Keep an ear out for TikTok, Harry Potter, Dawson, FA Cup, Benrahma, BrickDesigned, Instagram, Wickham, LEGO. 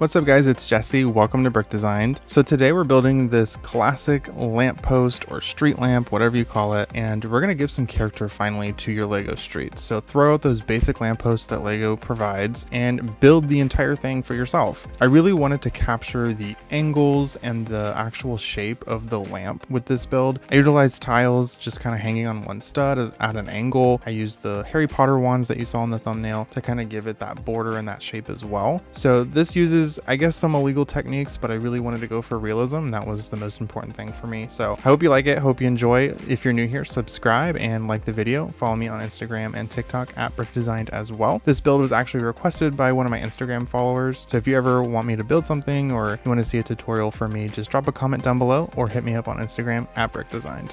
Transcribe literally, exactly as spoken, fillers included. What's up guys, it's Jesse. Welcome to BrickDesigned. So today we're building this classic lamppost or street lamp, whatever you call it, and we're gonna give some character finally to your LEGO street. So throw out those basic lampposts that LEGO provides and build the entire thing for yourself. I really wanted to capture the angles and the actual shape of the lamp with this build. I utilized tiles just kind of hanging on one stud at an angle. I used the Harry Potter ones that you saw in the thumbnail to kind of give it that border and that shape as well. So this uses I guess some illegal techniques, but I really wanted to go for realism. That was the most important thing for me. So I hope you like it. Hope you enjoy. If you're new here, subscribe and like the video. Follow me on Instagram and TikTok at BrickDesigned as well. This build was actually requested by one of my Instagram followers. So if you ever want me to build something or you want to see a tutorial for me, just drop a comment down below or hit me up on Instagram at BrickDesigned.